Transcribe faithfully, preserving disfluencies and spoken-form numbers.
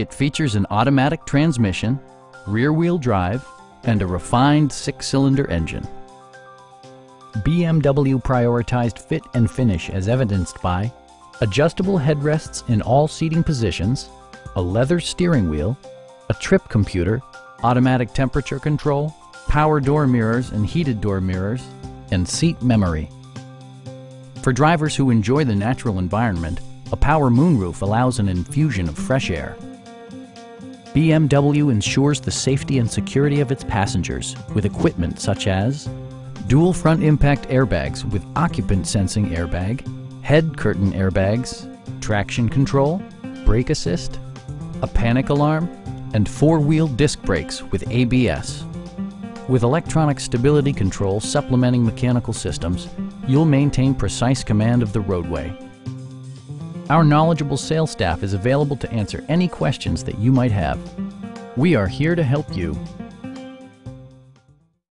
It features an automatic transmission, rear-wheel drive, and a refined six-cylinder engine. B M W prioritized fit and finish as evidenced by adjustable headrests in all seating positions, a leather steering wheel, a trip computer, automatic temperature control, power door mirrors and heated door mirrors, and seat memory. For drivers who enjoy the natural environment, a power moonroof allows an infusion of fresh air. B M W ensures the safety and security of its passengers with equipment such as dual front impact airbags with occupant sensing airbag, head curtain airbags, traction control, brake assist, a panic alarm, and four-wheel disc brakes with A B S. With electronic stability control supplementing mechanical systems, you'll maintain precise command of the roadway. Our knowledgeable sales staff is available to answer any questions that you might have. We are here to help you.